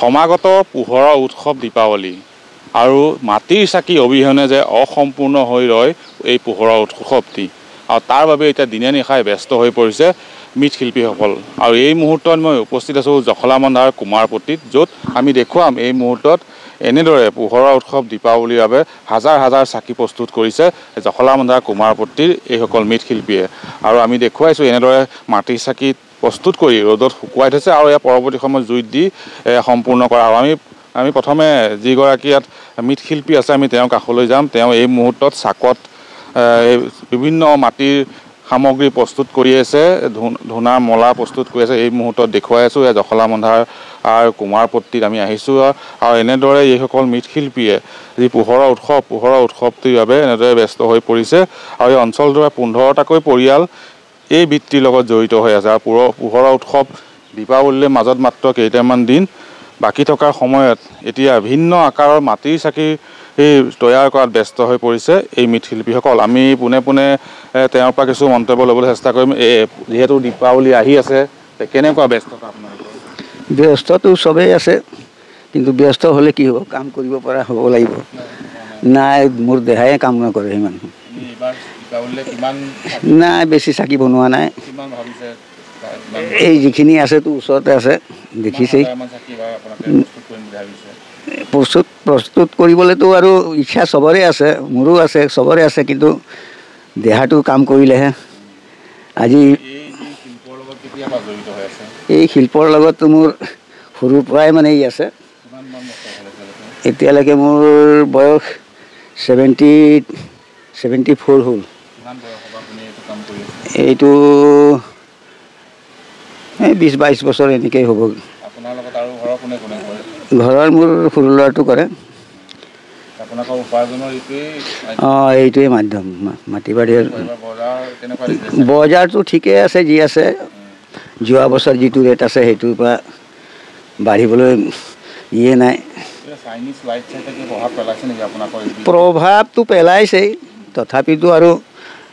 সমাগত পোহৰৰ উৎসৱ দীপাৱলী আৰু মাটিৰ চাকি অবিহনে যে অসম্পূৰ্ণ হৈ ৰয় এই পোহৰৰ উৎসৱটি আৰু তাৰ বাবে এটা দিনে নিশাই ব্যস্ত হৈ পৰিছে মৃৎশিল্পীসকল আৰু এই মুহূৰ্তত মই উপস্থিত আছোঁ জখলাবন্ধাৰ কুমাৰপট্টিত য'ত আমি দেখুৱাম এই মুহূৰ্তত এনেদৰে পোহৰৰ উৎসৱ দীপাৱলীৰ বাবে হাজাৰ হাজাৰ চাকি প্ৰস্তুত কৰিছে জখলাবন্ধাৰ কুমাৰপট্টিৰ এইসকল মৃৎশিল্পীয়ে আৰু আমি দেখুৱাইছোঁ এনেদৰে মাটিৰ চাকি প্ৰস্তুত কৰি ৰ'দত শুকুৱাই থৈছে আৰু ইয়াৰ পৰৱৰ্তী সময়ত জুইত দি সম্পূৰ্ণ কৰা হ'ব। আমি প্ৰথমে যিগৰাকী ইয়াত মৃৎশিল্পী আছে আমি তেওঁৰ কাষলৈ যাম। তেওঁ এই মুহূৰ্তত চাকত বিভিন্ন মাটিৰ সামগ্ৰী প্ৰস্তুত কৰি আছে, ধূনাৰ মলা প্ৰস্তুত কৰি আছে। এই মুহূৰ্তত দেখুৱাই আছোঁ জখলাবন্ধাৰ কুমাৰপট্টিত আমি আহিছোঁ আৰু এনেদৰে এইসকল মৃৎশিল্পীয়ে যি পোহৰৰ উৎসৱটিৰ বাবে এনেদৰে ব্যস্ত হৈ পৰিছে আৰু এই অঞ্চলটোৰ 15টাকৈ পৰিয়াল এই বৃত্তিৰ লগত জড়িত হৈ আছে আৰু পোহৰৰ উৎসৱ দীপাৱলীৰ মাজত মাত্ৰ কেইটামান দিন বাকী থকাৰ সময়ত এতিয়া ভিন্ন আকাৰৰ মাটিৰ চাকি তৈয়াৰ কৰাত ব্যস্ত হৈ পৰিছে এই মৃৎশিল্পীসকল। আমি পোনে পোনে তেওঁৰ পৰা কিছু মন্তব্য ল'বলৈ চেষ্টা কৰিম। যিহেতু দীপাৱলী আহি আছে, কেনেকুৱা ব্যস্ততা আপোনালোকৰ? ব্যস্তটো চবেই আছে, কিন্তু ব্যস্ত হ'লে কি হ'ব, কাম কৰিব পৰা হ'ব লাগিব। নাই, মোৰ দেহাই কাম নকৰে সিমান। নাই, বেছি চাকি বনোৱা নাই। এই যিখিনি আছে তো ওচৰতে আছে, দেখিছেই। প্ৰস্তুত কৰিবলৈতো আৰু ইচ্ছা চবৰে আছে, মোৰো আছে, চবৰে আছে, কিন্তু দেহাটো কাম কৰিলেহে। আজি এই শিল্পৰ লগততো মোৰ সৰুৰ পৰাই মানে ই আছে। এতিয়ালৈকে মোৰ বয়স 74 হ'ল। এইটো 20-22 বছৰ এনেকেই হ'ব। ঘৰৰ মোৰ সৰু ল'ৰাটো কৰে। অঁ, এইটোৱে মাধ্যম। মাটি বাৰীৰ বজাৰটো ঠিকেই আছে, যি আছে। যোৱা বছৰ যিটো ৰেট আছে সেইটোৰ পৰা বাঢ়িবলৈ ইয়ে নাই। প্ৰভাৱটো পেলাইছেই, তথাপিতো আৰু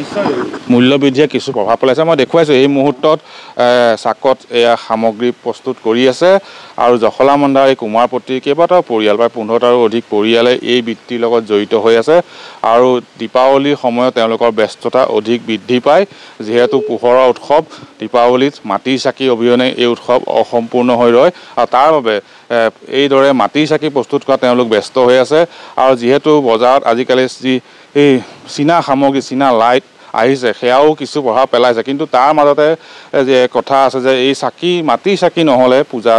নিশ্চয় মূল্যবৃদ্ধিয়ে কিছু প্ৰভাৱ পেলাইছে। মই দেখুৱাইছোঁ এই মুহূৰ্তত চাকত এয়া সামগ্ৰী প্ৰস্তুত কৰি আছে আৰু জখলাবন্ধাৰ এই কুমাৰপট্টিৰ কেইবাটাও পৰিয়াল, প্ৰায় 15টাৰো অধিক পৰিয়ালে এই বৃত্তিৰ লগত জড়িত হৈ আছে আৰু দীপাৱলীৰ সময়ত তেওঁলোকৰ ব্যস্ততা অধিক বৃদ্ধি পায়। যিহেতু পোহৰৰ উৎসৱ দীপাৱলীত মাটিৰ চাকি অবিহনে এই উৎসৱ অসম্পূৰ্ণ হৈ ৰয় আৰু তাৰ বাবে এইদৰে মাটিৰ চাকি প্ৰস্তুত কৰা তেওঁলোক ব্যস্ত হৈ আছে। আৰু যিহেতু বজাৰত আজিকালি যি এই চীনা সামগ্ৰী, চীনা লাইট আহিছে, সেয়াও কিছু প্ৰভাৱ পেলাইছে। কিন্তু তাৰ মাজতে যে কথা আছে যে এই চাকি, মাটিৰ চাকি নহ'লে পূজা,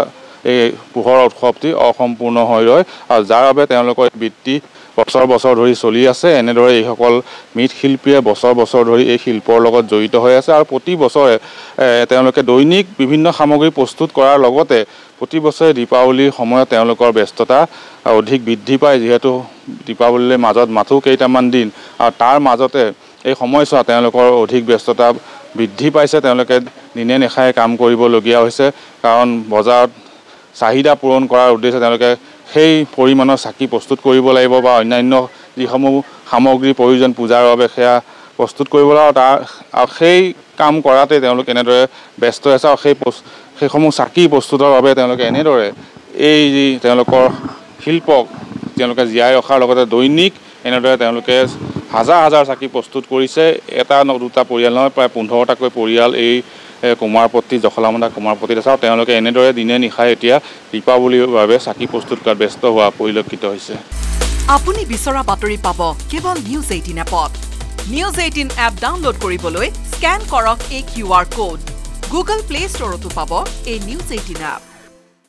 এই পোহৰৰ উৎসৱটি অসম্পূৰ্ণ হৈ ৰয় আৰু যাৰ বাবে তেওঁলোকৰ বৃত্তি বছৰ বছৰ ধৰি চলি আছে। এনেদৰে এইসকল মৃৎশিল্পীয়ে বছৰ বছৰ ধৰি এই শিল্পৰ লগত জড়িত হৈ আছে আৰু প্ৰতি বছৰে তেওঁলোকে দৈনিক বিভিন্ন সামগ্ৰী প্ৰস্তুত কৰাৰ লগতে প্ৰতি বছৰে দীপাৱলীৰ সময়ত তেওঁলোকৰ ব্যস্ততা অধিক বৃদ্ধি পায়। যিহেতু দীপাৱলীৰ মাজত মাথো কেইটামান দিন আৰু তাৰ মাজতে এই সময়ছোৱা তেওঁলোকৰ অধিক ব্যস্ততা বৃদ্ধি পাইছে। তেওঁলোকে দিনে নিশাই কাম কৰিবলগীয়া হৈছে, কাৰণ বজাৰত চাহিদা পূৰণ কৰাৰ উদ্দেশ্যে তেওঁলোকে সেই পৰিমাণৰ চাকি প্ৰস্তুত কৰিব লাগিব বা অন্যান্য যিসমূহ সামগ্ৰীৰ প্ৰয়োজন পূজাৰ বাবে সেয়া প্ৰস্তুত কৰিব লাগিব। আৰু সেই কাম কৰাতে তেওঁলোক এনেদৰে ব্যস্ত আছে আৰু সেইসমূহ চাকি প্ৰস্তুতৰ বাবে তেওঁলোকে এনেদৰে এই যি তেওঁলোকৰ শিল্পক তেওঁলোকে জীয়াই ৰখাৰ লগতে দৈনিক এনেদৰে তেওঁলোকে হাজাৰ হাজাৰ চাকি প্ৰস্তুত কৰিছে। এটা দুটা পৰিয়াল নহয়, প্ৰায় 15টাকৈ পৰিয়াল এই কুমাৰপট্টি, জখলাবন্ধা কুমাৰপট্টিত আছে আৰু তেওঁলোকে এনেদৰে দিনে নিশাই এতিয়া দীপাৱলীৰ বাবে চাকি প্ৰস্তুত কৰাত ব্যস্ত হোৱা পৰিলক্ষিত হৈছে। আপুনি বিচৰা বাতৰি পাব কেৱল নিউজ 18 এপত। নিউজ 18 এপ ডাউনলোড কৰিবলৈ স্কেন কৰক এই QR কোড। গুগল প্লে ষ্টৰতো পাব এই নিউজ 18 এপ।